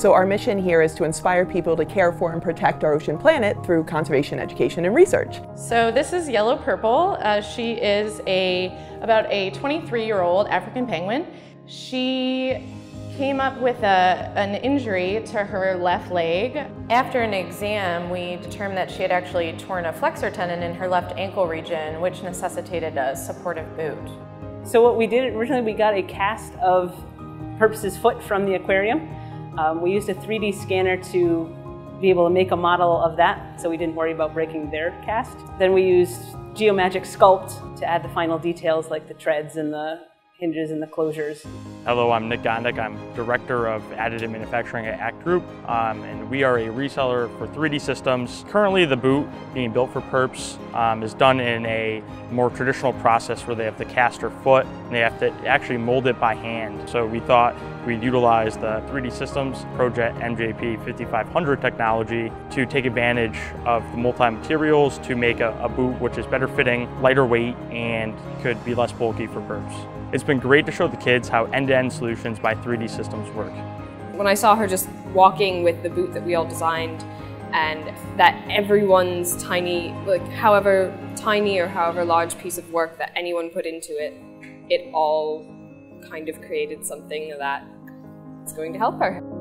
So our mission here is to inspire people to care for and protect our ocean planet through conservation education and research. So this is Yellow Purple. She is about a 23-year-old African penguin. She came up with an injury to her left leg. After an exam, we determined that she had actually torn a flexor tendon in her left ankle region, which necessitated a supportive boot. So what we did originally, we got a cast of Purps' foot from the aquarium. We used a 3D scanner to be able to make a model of that, so we didn't worry about breaking their cast. Then we used Geomagic Sculpt to add the final details like the treads and the hinges and the closures. Hello, I'm Nick Gondek. I'm Director of Additive Manufacturing at ACT Group, and we are a reseller for 3D Systems. Currently, the boot being built for Purps is done in a more traditional process where they have to cast her foot and they have to actually mold it by hand. So we thought we'd utilize the 3D Systems Projet MJP 5500 technology to take advantage of the multi-materials to make a boot which is better fitting, lighter weight, and could be less bulky for Purps. It's been great to show the kids how end-to-end solutions by 3D Systems work. When I saw her just walking with the boot that we all designed, and that everyone's tiny, like however tiny or however large piece of work that anyone put into it, it all kind of created something that's going to help her.